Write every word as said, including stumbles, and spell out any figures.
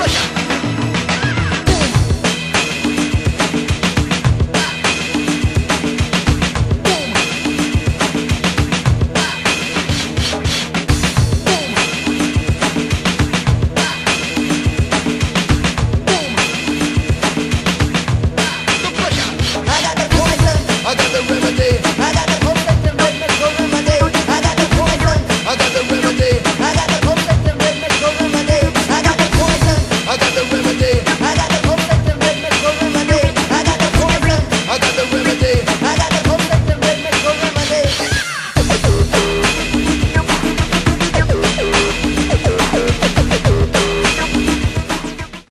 pressure.